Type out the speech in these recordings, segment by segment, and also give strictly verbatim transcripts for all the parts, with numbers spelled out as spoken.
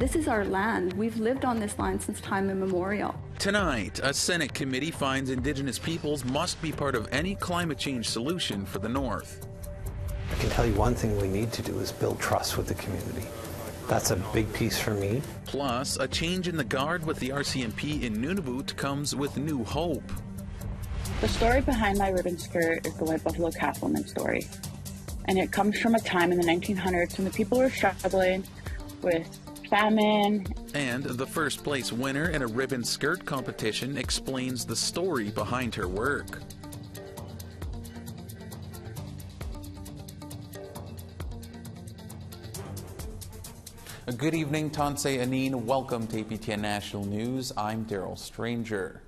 This is our land. We've lived on this land since time immemorial. Tonight, a Senate committee finds Indigenous peoples must be part of any climate change solution for the North. I can tell you one thing we need to do is build trust with the community. That's a big piece for me. Plus, a change in the guard with the R C M P in Nunavut comes with new hope. The story behind my ribbon skirt is the White Buffalo Calf Woman story. And it comes from a time in the nineteen hundreds when the people were struggling with famine. And the first place winner in a ribbon skirt competition explains the story behind her work. Good evening, Tansy Anin. Welcome to A P T N National News. I'm Daryl Stranger.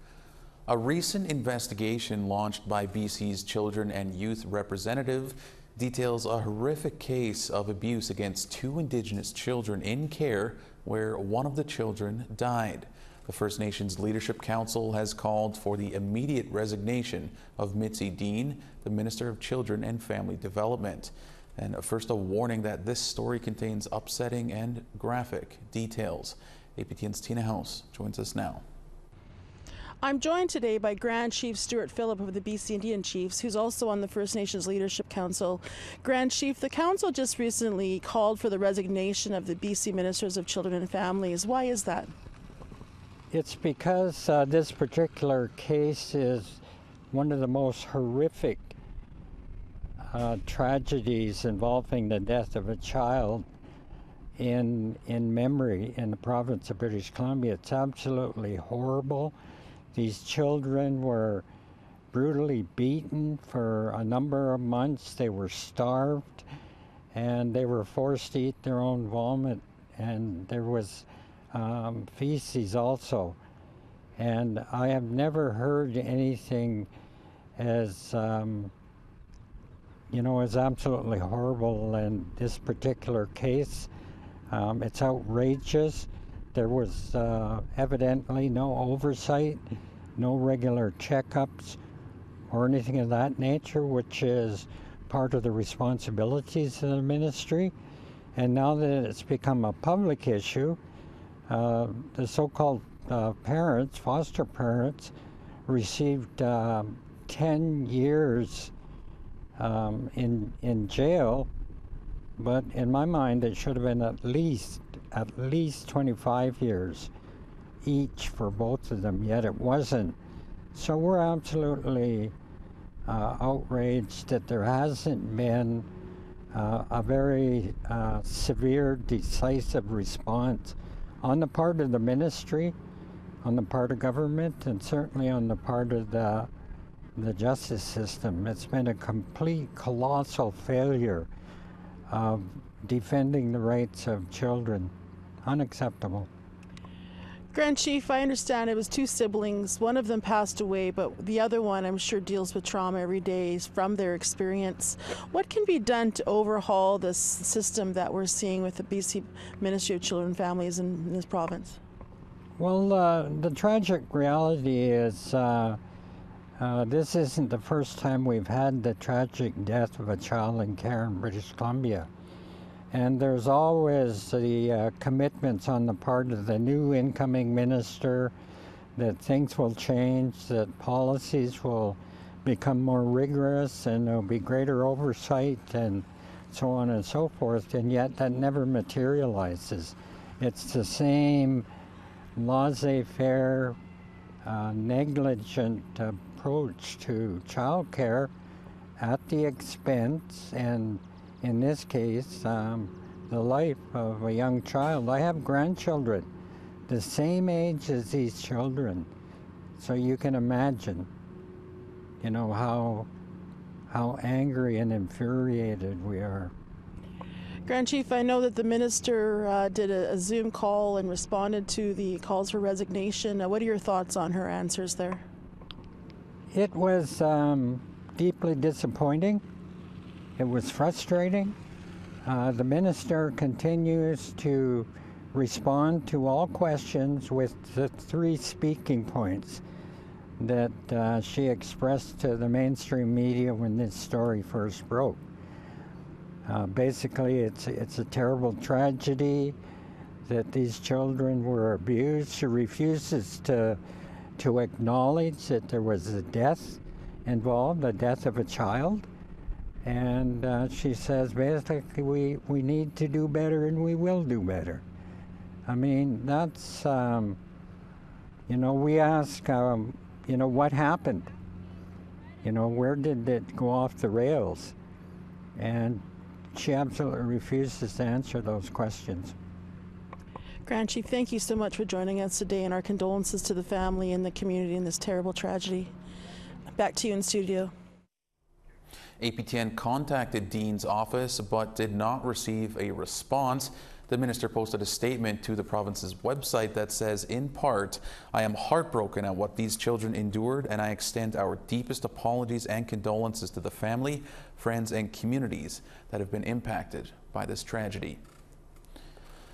A recent investigation launched by B C's Children and Youth Representative details a horrific case of abuse against two Indigenous children in care where one of the children died. The First Nations Leadership Council has called for the immediate resignation of Mitzi Dean, the Minister of Children and Family Development. And first, a warning that this story contains upsetting and graphic details. A P T N's Tina House joins us now. I'm joined today by Grand Chief Stuart Phillip of the B C Indian Chiefs, who's also on the First Nations Leadership Council. Grand Chief, the council just recently called for the resignation of the B C Ministers of Children and Families. Why is that? It's because uh, this particular case is one of the most horrific Uh, tragedies involving the death of a child in in memory in the province of British Columbia. It's absolutely horrible. These children were brutally beaten for a number of months. They were starved and they were forced to eat their own vomit, and there was um, feces also. And I have never heard anything as um, you know, it's absolutely horrible in this particular case. Um, it's outrageous. There was uh, evidently no oversight, no regular checkups or anything of that nature, which is part of the responsibilities of the ministry. And now that it's become a public issue, uh, the so-called uh, parents, foster parents, received uh, ten years Um, in in jail, but in my mind it should have been at least at least twenty-five years each for both of them, yet it wasn't. So we're absolutely uh, outraged that there hasn't been uh, a very uh, severe, decisive response on the part of the ministry, on the part of government, and certainly on the part of the the justice system. It's been a complete, colossal failure of defending the rights of children. Unacceptable. Grand Chief, I understand it was two siblings. One of them passed away, but the other one, I'm sure, deals with trauma every day from their experience. What can be done to overhaul this system that we're seeing with the B C Ministry of Children and Families in this province? Well, uh, the tragic reality is uh, Uh, this isn't the first time we've had the tragic death of a child in care in British Columbia. And there's always the uh, commitments on the part of the new incoming minister that things will change, that policies will become more rigorous and there'll be greater oversight and so on and so forth, and yet that never materializes. It's the same laissez-faire, uh, negligent uh, approach to child care at the expense, and in this case, um, the life of a young child. I have grandchildren the same age as these children, so you can imagine, you know, how, how angry and infuriated we are. Grand Chief, I know that the minister uh, did a, a Zoom call and responded to the calls for resignation. Uh, what are your thoughts on her answers there? It was um, deeply disappointing. It was frustrating. Uh, the minister continues to respond to all questions with the three speaking points that uh, she expressed to the mainstream media when this story first broke. Uh, basically, it's, it's a terrible tragedy. that these children were abused. She refuses to, to acknowledge that there was a death involved, the death of a child. And uh, she says, basically, we, we need to do better and we will do better. I mean, that's, um, you know, we ask, um, you know, what happened? You know, where did it go off the rails? And she absolutely refuses to answer those questions. Grand Chief, thank you so much for joining us today, and our condolences to the family and the community in this terrible tragedy. Back to you in studio. A P T N contacted Dean's office but did not receive a response. The minister posted a statement to the province's website that says, in part, I am heartbroken at what these children endured, and I extend our deepest apologies and condolences to the family, friends, and communities that have been impacted by this tragedy.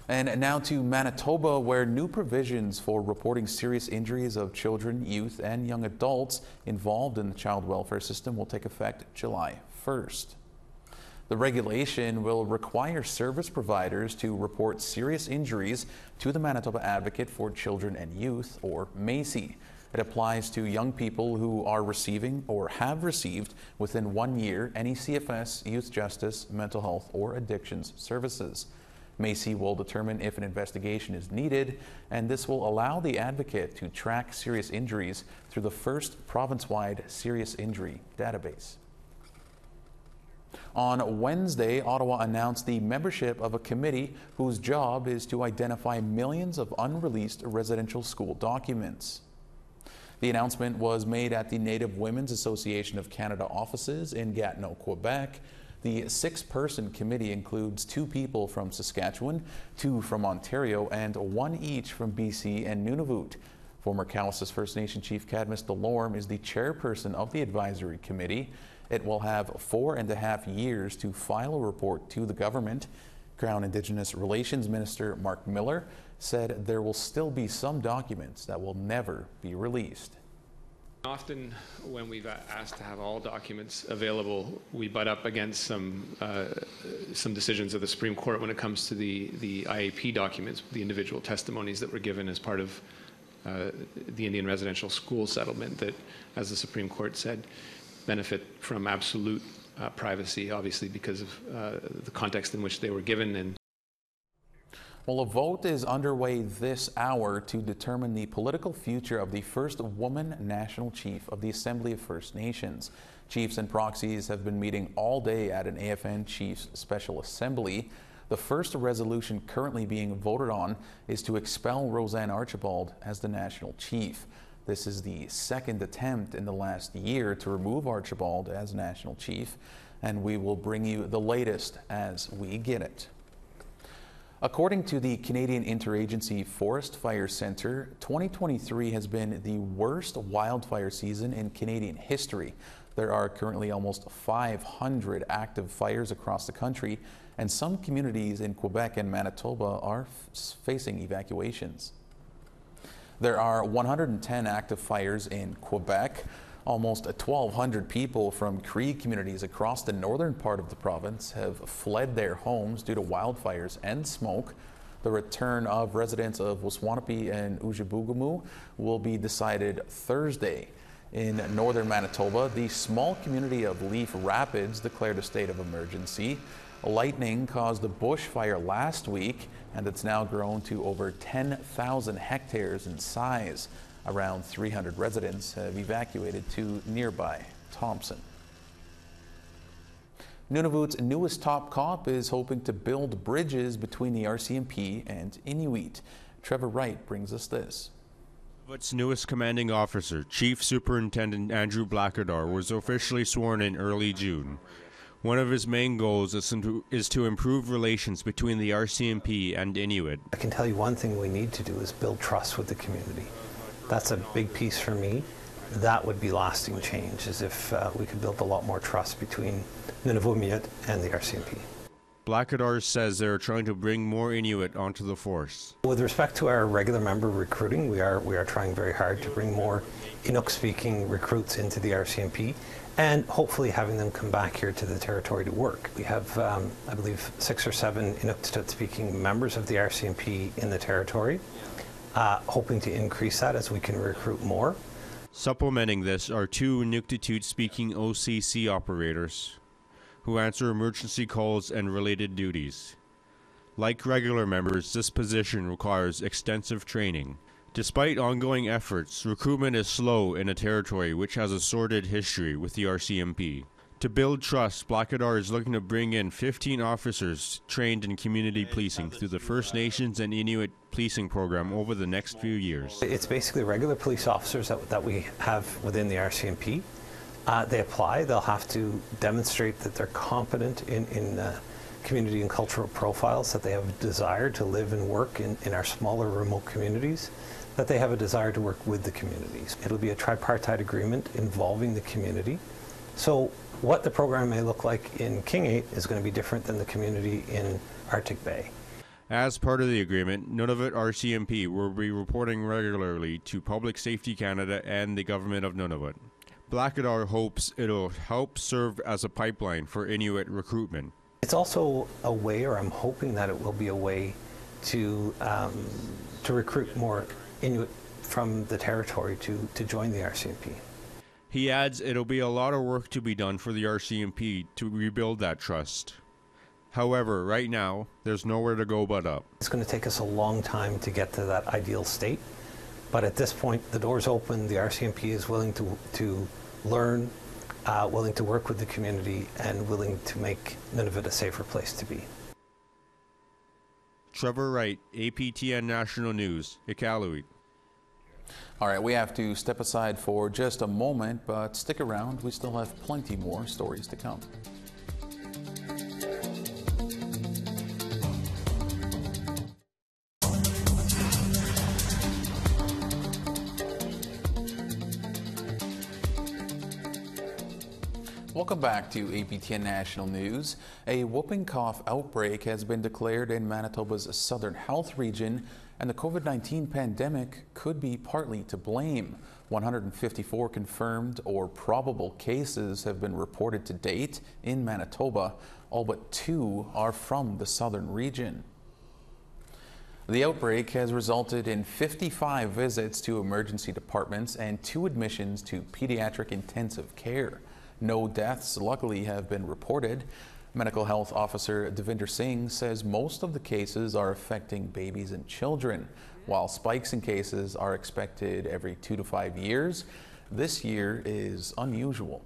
And now to Manitoba, where new provisions for reporting serious injuries of children, youth, and young adults involved in the child welfare system will take effect July first. The regulation will require service providers to report serious injuries to the Manitoba Advocate for Children and Youth, or MACY. It applies to young people who are receiving or have received within one year any C F S, youth justice, mental health, or addictions services. MACY will determine if an investigation is needed, and this will allow the advocate to track serious injuries through the first province-wide serious injury database. On Wednesday, Ottawa announced the membership of a committee whose job is to identify millions of unreleased residential school documents. The announcement was made at the Native Women's Association of Canada offices in Gatineau, Quebec. The six-person committee includes two people from Saskatchewan, two from Ontario, and one each from B C and Nunavut. Former Cowessess First Nation Chief Cadmus DeLorme is the chairperson of the advisory committee. It will have four and a half years to file a report to the government. Crown Indigenous Relations Minister Mark Miller said there will still be some documents that will never be released. Often when we've asked to have all documents available, we butt up against some, uh, some decisions of the Supreme Court when it comes to the, the I A P documents, the individual testimonies that were given as part of uh, the Indian residential school settlement that, as the Supreme Court said, benefit from absolute uh, privacy, obviously, because of uh, the context in which they were given. And well, a vote is underway this hour to determine the political future of the first woman national chief of the Assembly of First Nations. Chiefs and proxies have been meeting all day at an A F N Chiefs Special Assembly. The first resolution currently being voted on is to expel Roseanne Archibald as the national chief. This is the second attempt in the last year to remove Archibald as national chief, and we will bring you the latest as we get it. According to the Canadian Interagency Forest Fire Center, twenty twenty-three has been the worst wildfire season in Canadian history. There are currently almost five hundred active fires across the country, and some communities in Quebec and Manitoba are facing evacuations. There are one hundred ten active fires in Quebec. Almost twelve hundred people from Cree communities across the northern part of the province have fled their homes due to wildfires and smoke. The return of residents of Waswanipi and Ujibugamu will be decided Thursday. In northern Manitoba, the small community of Leaf Rapids declared a state of emergency. Lightning caused a bushfire last week, and it's now grown to over ten thousand hectares in size. Around three hundred residents have evacuated to nearby Thompson. Nunavut's newest top cop is hoping to build bridges between the R C M P and Inuit. Trevor Wright brings us this. Nunavut's newest commanding officer, Chief Superintendent Andrew Blackadar, was officially sworn in early June. One of his main goals is to, is to improve relations between the R C M P and Inuit. I can tell you one thing we need to do is build trust with the community. That's a big piece for me. That would be lasting change, is if uh, we could build a lot more trust between Nunavummiut and the R C M P. Blackadar says they're trying to bring more Inuit onto the force. With respect to our regular member recruiting, we are, we are trying very hard to bring more Inuk-speaking recruits into the R C M P and hopefully having them come back here to the territory to work. We have, um, I believe, six or seven Inuktitut-speaking members of the R C M P in the territory, uh, hoping to increase that as we can recruit more. Supplementing this are two Inuktitut-speaking O C C operators who answer emergency calls and related duties. Like regular members, this position requires extensive training. Despite ongoing efforts, recruitment is slow in a territory which has a sordid history with the R C M P. To build trust, Blackadar is looking to bring in fifteen officers trained in community policing through the First Nations and Inuit Policing Program over the next few years. It's basically regular police officers that, that we have within the R C M P. Uh, they apply, they'll have to demonstrate that they're competent in, in uh, community and cultural profiles, that they have a desire to live and work in, in our smaller remote communities, that they have a desire to work with the communities. It'll be a tripartite agreement involving the community. So what the program may look like in Kingate is going to be different than the community in Arctic Bay. As part of the agreement, Nunavut R C M P will be reporting regularly to Public Safety Canada and the Government of Nunavut. Blackadar hopes it'll help serve as a pipeline for Inuit recruitment. It's also a way, or I'm hoping that it will be a way, to, um, to recruit more Inuit from the territory to, to join the R C M P. He adds it'll be a lot of work to be done for the R C M P to rebuild that trust. However, right now, there's nowhere to go but up. It's going to take us a long time to get to that ideal state, but at this point, the door's open, the R C M P is willing to, to learn, uh, willing to work with the community, and willing to make Nunavut a safer place to be. Trevor Wright, A P T N National News, Aklavik. All right, we have to step aside for just a moment, but stick around. We still have plenty more stories to come. Welcome back to A P T N National News. A whooping cough outbreak has been declared in Manitoba's southern health region, and the COVID nineteen pandemic could be partly to blame. one hundred fifty-four confirmed or probable cases have been reported to date in Manitoba. All but two are from the southern region. The outbreak has resulted in fifty-five visits to emergency departments and two admissions to pediatric intensive care. No deaths, luckily, have been reported. Medical Health Officer Devinder Singh says most of the cases are affecting babies and children. While spikes in cases are expected every two to five years, this year is unusual.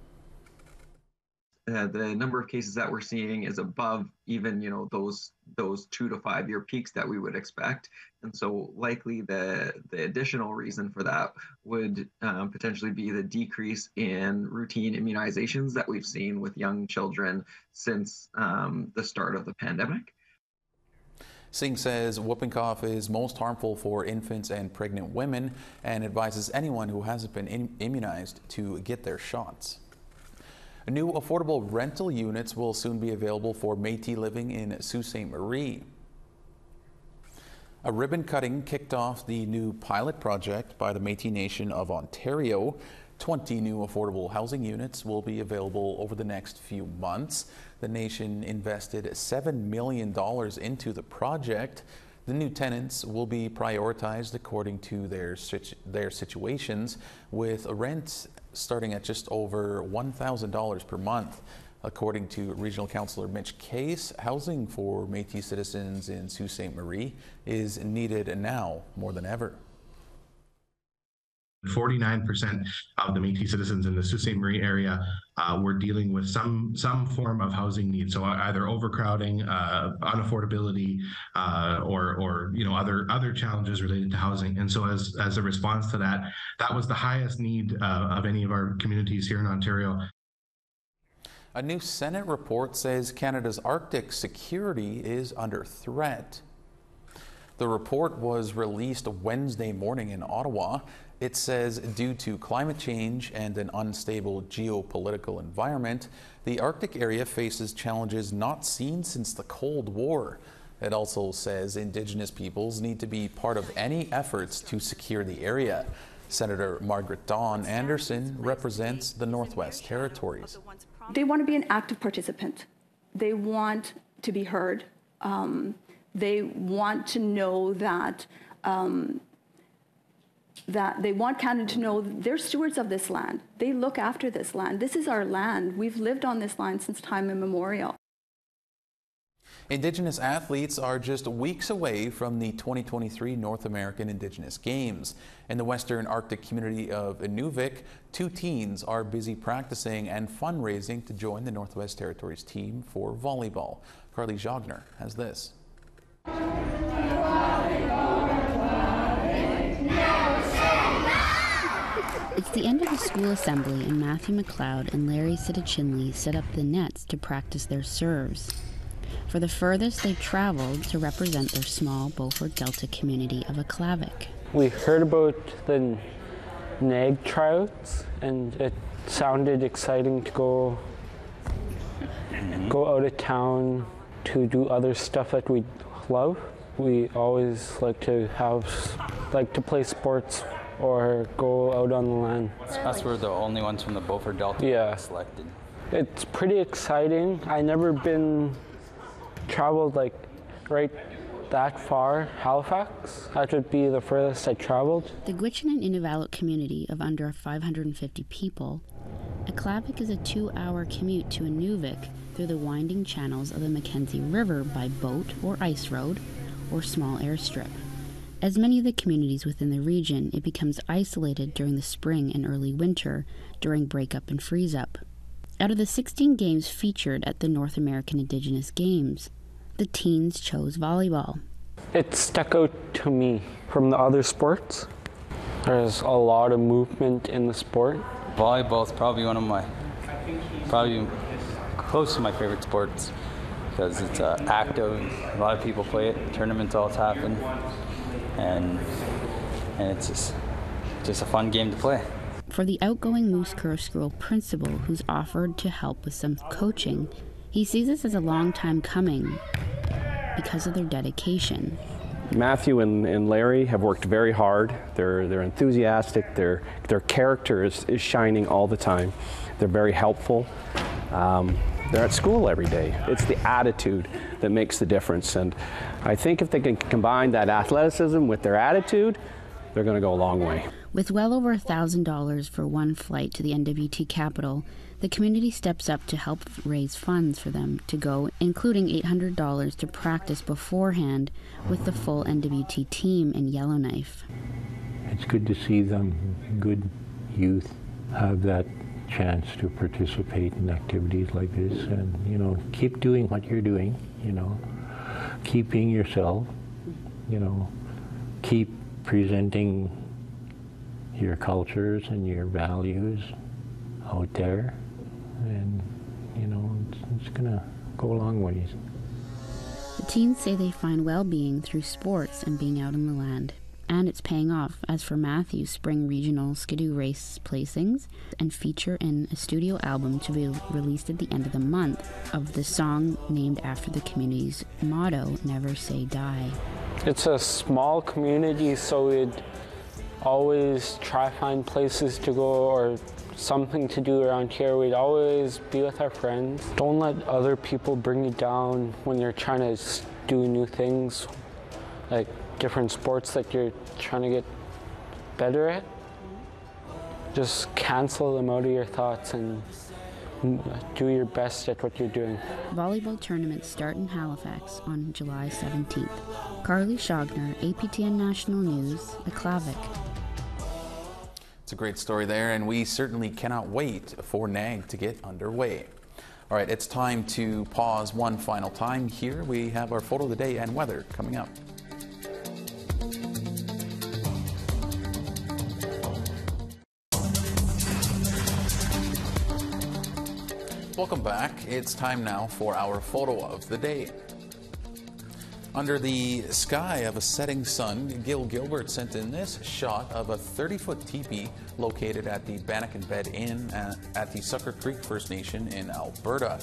Uh, the number of cases that we're seeing is above even, you know, those those two to five year peaks that we would expect, and so likely the the additional reason for that would um, potentially be the decrease in routine immunizations that we've seen with young children since um, the start of the pandemic. Singh says whooping cough is most harmful for infants and pregnant women, and advises anyone who hasn't been in immunized to get their shots. New affordable rental units will soon be available for Métis living in Sault Ste. Marie. A ribbon cutting kicked off the new pilot project by the Métis Nation of Ontario. twenty new affordable housing units will be available over the next few months. The nation invested seven million dollars into the project. The new tenants will be prioritized according to their, situ their situations, with rent starting at just over one thousand dollars per month. According to Regional Councillor Mitch Case, housing for Métis citizens in Sault Ste. Marie is needed now more than ever. forty-nine percent of the Métis citizens in the Sault Ste. Marie area uh, were dealing with some some form of housing need, so either overcrowding, uh, unaffordability, uh, or or you know other other challenges related to housing. And so, as as a response to that, that was the highest need uh, of any of our communities here in Ontario. A new Senate report says Canada's Arctic security is under threat. The report was released Wednesday morning in Ottawa. It says due to climate change and an unstable geopolitical environment, the Arctic area faces challenges not seen since the Cold War. It also says Indigenous peoples need to be part of any efforts to secure the area. Senator Margaret Dawn Anderson represents the Northwest Territories. They want to be an active participant. They want to be heard. Um, they want to know that, um, that they want Canada to know they're stewards of this land. They look after this land. This is our land. We've lived on this land since time immemorial. Indigenous athletes are just weeks away from the twenty twenty-three North American Indigenous Games. In the Western Arctic community of Inuvik, two teens are busy practicing and fundraising to join the Northwest Territories team for volleyball. Carly Jogner has this. It's the end of the school assembly and Matthew McLeod and Larry Sitachinley set up the nets to practice their serves. For the furthest they've traveled to represent their small Beaufort Delta community of Aklavik. We heard about the N A G tryouts and it sounded exciting to go, go out of town to do other stuff that we love. We always like to have, like to play sports or go out on the land. Us were the only ones from the Beaufort Delta yeah. selected. It's pretty exciting. I never been traveled like right that far, Halifax. That would be the furthest I traveled. The Gwich'in and Inuvialuit community of under five hundred fifty people, Aklavik is a two-hour commute to Inuvik through the winding channels of the Mackenzie River by boat or ice road or small airstrip. As many of the communities within the region, it becomes isolated during the spring and early winter during breakup and freeze-up. Out of the sixteen games featured at the North American Indigenous Games, the teens chose volleyball. It stuck out to me from the other sports. There's a lot of movement in the sport. Volleyball is probably one of my, probably close to my favorite sports because it's uh, active. A lot of people play it. Tournaments always happen, and and it's just just a fun game to play. For the outgoing Moose Curve School principal who's offered to help with some coaching, he sees this as a long time coming because of their dedication. Matthew and, and Larry have worked very hard. They're, they're enthusiastic. Their, their character is, is shining all the time. They're very helpful. Um, they're at school every day. It's the attitude that makes the difference. And I think if they can combine that athleticism with their attitude, they're going to go a long way. With well over one thousand dollars for one flight to the N W T capital, the community steps up to help raise funds for them to go, including eight hundred dollars to practice beforehand with the full N W T team in Yellowknife. It's good to see them, good youth, have that chance to participate in activities like this and, you know, keep doing what you're doing, you know, keep being yourself, you know, keep presenting your cultures and your values out there, and you know, it's, it's gonna go a long ways. The teens say they find well-being through sports and being out in the land, and it's paying off, as for Matthew's spring regional skidoo race placings and feature in a studio album to be released at the end of the month of the song named after the community's motto, Never Say Die. It's a small community, so it always try to find places to go or something to do around here. We'd always be with our friends. Don't let other people bring you down when you're trying to do new things, like different sports that you're trying to get better at. Just cancel them out of your thoughts and do your best at what you're doing. Volleyball tournaments start in Halifax on July seventeenth. Carly Jogner, A P T N National News, Aklavik. It's a great story there, and we certainly cannot wait for N A G to get underway. All right, it's time to pause one final time here. We have our photo of the day and weather coming up. Welcome back. It's time now for our photo of the day. Under the sky of a setting sun, Gil Gilbert sent in this shot of a thirty-foot teepee located at the Bannock and Bed Inn at the Sucker Creek First Nation in Alberta.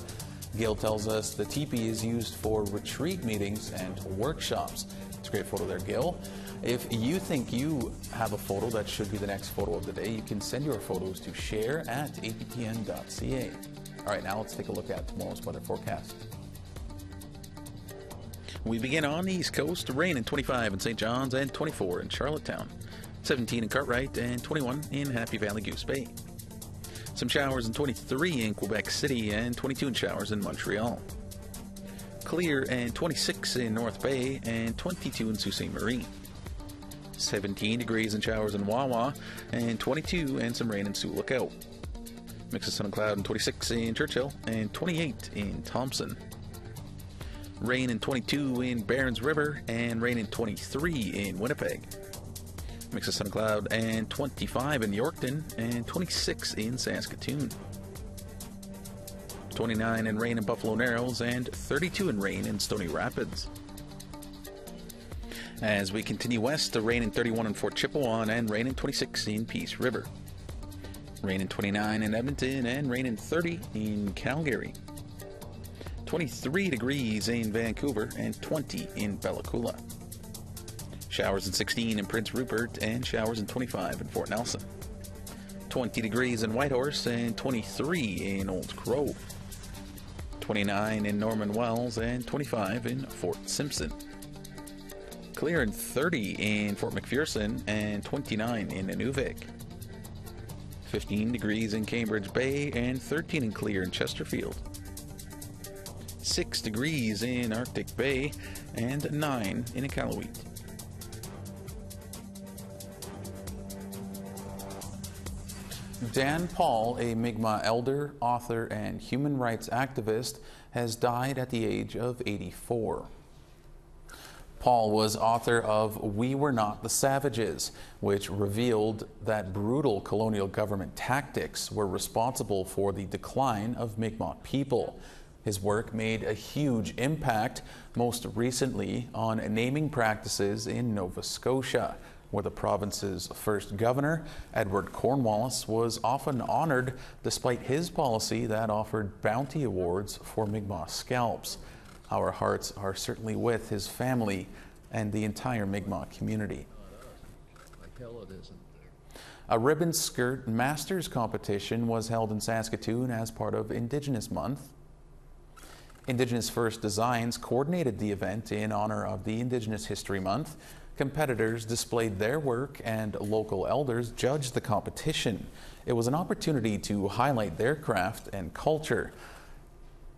Gail tells us the teepee is used for retreat meetings and workshops. It's a great photo there, Gail. If you think you have a photo that should be the next photo of the day, you can send your photos to share at A P T N dot C A. All right, now let's take a look at tomorrow's weather forecast. We begin on the East Coast, rain in twenty-five in Saint John's and twenty-four in Charlottetown, seventeen in Cartwright and twenty-one in Happy Valley Goose Bay. Some showers in twenty-three in Quebec City and twenty-two in showers in Montreal. Clear and twenty-six in North Bay and twenty-two in Sault Ste. Marie. seventeen degrees in showers in Wawa and twenty-two and some rain in Sioux Lookout. Mix of sun and cloud in twenty-six in Churchill and twenty-eight in Thompson. Rain in twenty-two in Barons River and rain in twenty-three in Winnipeg. Mix of sun and cloud and twenty-five in Yorkton and twenty-six in Saskatoon. twenty-nine in rain in Buffalo Narrows and thirty-two in rain in Stony Rapids. As we continue west, the rain in thirty-one in Fort Chippewa and rain in twenty-six in Peace River. Rain in twenty-nine in Edmonton and rain in thirty in Calgary. twenty-three degrees in Vancouver and twenty in Bella Coola. Showers in sixteen in Prince Rupert and showers in twenty-five in Fort Nelson. twenty degrees in Whitehorse and twenty-three in Old Crow. twenty-nine in Norman Wells and twenty-five in Fort Simpson. Clear and thirty in Fort McPherson and twenty-nine in Inuvik. fifteen degrees in Cambridge Bay and thirteen in Clear and Chesterfield. six degrees in Arctic Bay and nine in Iqaluit. Dan Paul, a Mi'kmaq elder, author, and human rights activist, has died at the age of eighty-four. Paul was author of We Were Not the Savages, which revealed that brutal colonial government tactics were responsible for the decline of Mi'kmaq people. His work made a huge impact, most recently on naming practices in Nova Scotia, where the province's first governor, Edward Cornwallis, was often honored despite his policy that offered bounty awards for Mi'kmaq scalps. Our hearts are certainly with his family and the entire Mi'kmaq community. A ribbon skirt masters competition was held in Saskatoon as part of Indigenous Month. Indigenous First Designs coordinated the event in honor of the Indigenous History Month. Competitors displayed their work and local elders judged the competition. It was an opportunity to highlight their craft and culture.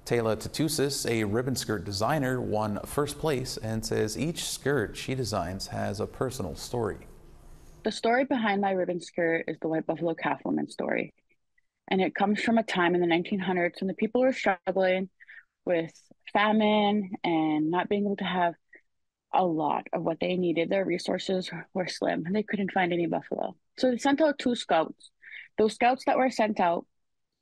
Taylor Tatusis, a ribbon skirt designer, won first place and says each skirt she designs has a personal story. The story behind my ribbon skirt is the White Buffalo Calf Woman story. And it comes from a time in the nineteen hundreds when the people were struggling with famine and not being able to have a lot of what they needed. Their resources were slim and they couldn't find any buffalo. So they sent out two scouts. Those scouts that were sent out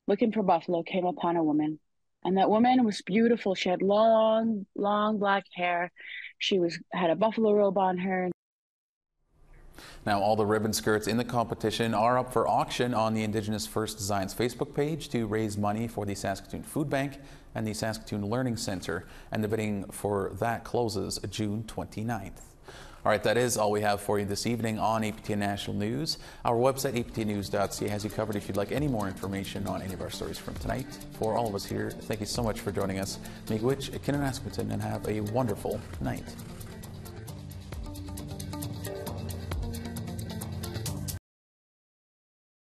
looking for buffalo came upon a woman. And that woman was beautiful. She had long, long black hair. She was had a buffalo robe on her. Now, all the ribbon skirts in the competition are up for auction on the Indigenous First Designs Facebook page to raise money for the Saskatoon Food Bank and the Saskatoon Learning Center. And the bidding for that closes June twenty-ninth. All right, that is all we have for you this evening on A P T N National News. Our website, A P T N news dot C A, has you covered if you'd like any more information on any of our stories from tonight. For all of us here, thank you so much for joining us. Miigwech, Kinanaskwatin, and have a wonderful night.